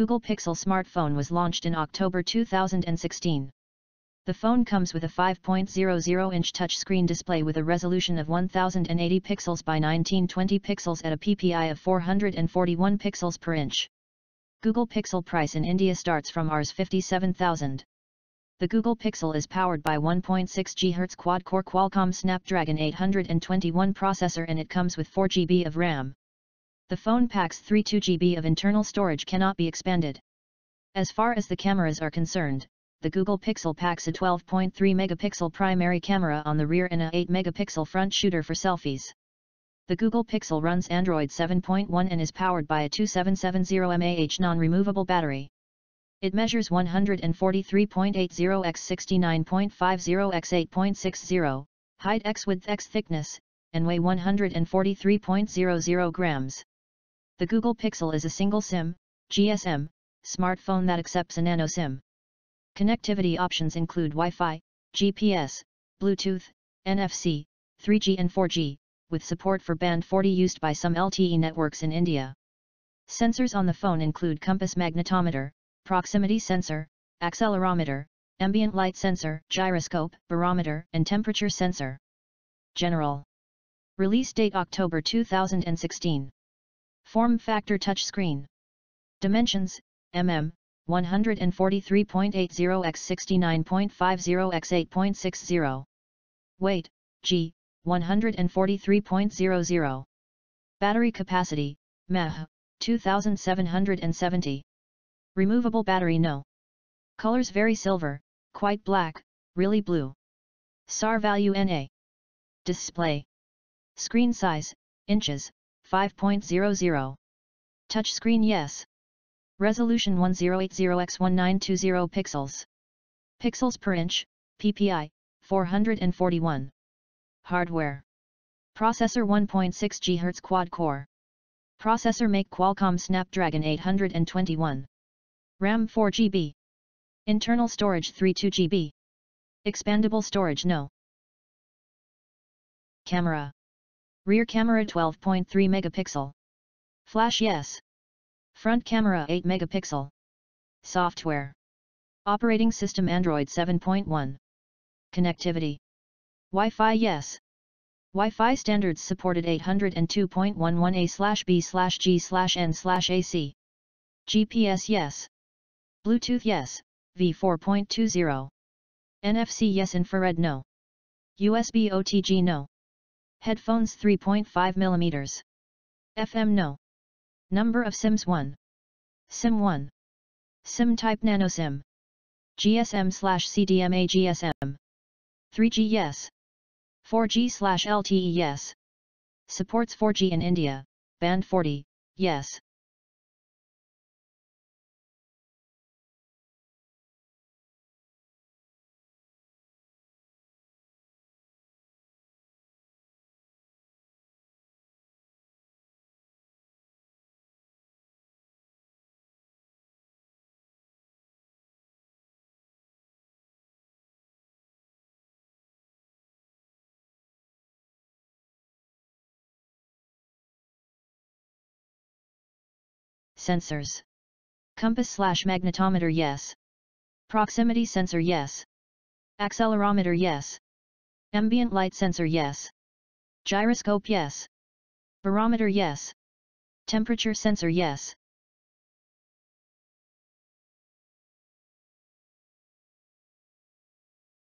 Google Pixel smartphone was launched in October 2016. The phone comes with a 5.00-inch touchscreen display with a resolution of 1080 pixels by 1920 pixels at a PPI of 441 pixels per inch. Google Pixel price in India starts from Rs 57,000. The Google Pixel is powered by 1.6 GHz quad-core Qualcomm Snapdragon 821 processor, and it comes with 4 GB of RAM. The phone packs 32 GB of internal storage, cannot be expanded. As far as the cameras are concerned, the Google Pixel packs a 12.3-megapixel primary camera on the rear and a 8-megapixel front shooter for selfies. The Google Pixel runs Android 7.1 and is powered by a 2770 mAh non-removable battery. It measures 143.80 x 69.50 x 8.60, height x width x thickness, and weigh 143.00 grams. The Google Pixel is a single SIM, GSM, smartphone that accepts a nano SIM. Connectivity options include Wi-Fi, GPS, Bluetooth, NFC, 3G and 4G, with support for Band 40 used by some LTE networks in India. Sensors on the phone include compass magnetometer, proximity sensor, accelerometer, ambient light sensor, gyroscope, barometer, and temperature sensor. General release date October 2016. Form factor touchscreen. Dimensions: mm 143.80 x 69.50 x 8.60. Weight: g 143.00. Battery capacity: mAh 2770. Removable battery no. Colors vary: silver, quite black, really blue. SAR value NA. Display. Screen size, inches, 5.00. Touchscreen yes. Resolution 1080 x 1920 pixels. Pixels per inch, PPI, 441. Hardware. Processor 1.6 GHz quad-core. Processor make Qualcomm Snapdragon 821. RAM 4 GB. Internal storage 32 GB. Expandable storage no. Camera. Rear camera 12.3 megapixel. Flash yes. Front camera 8 megapixel. Software. Operating system Android 7.1. Connectivity. Wi-Fi yes. Wi-Fi standards supported 802.11a/b/g/n/ac. GPS yes. Bluetooth yes, V4.20. NFC yes. Infrared no. USB OTG no. Headphones 3.5 mm. FM no. Number of SIMs 1. SIM 1. SIM type nano SIM. GSM/CDMA GSM. 3G yes. 4G/LTE yes. Supports 4G in India, Band 40, yes. Sensors. Compass/magnetometer yes. Proximity sensor yes. Accelerometer yes. Ambient light sensor yes. Gyroscope yes. Barometer yes. Temperature sensor yes.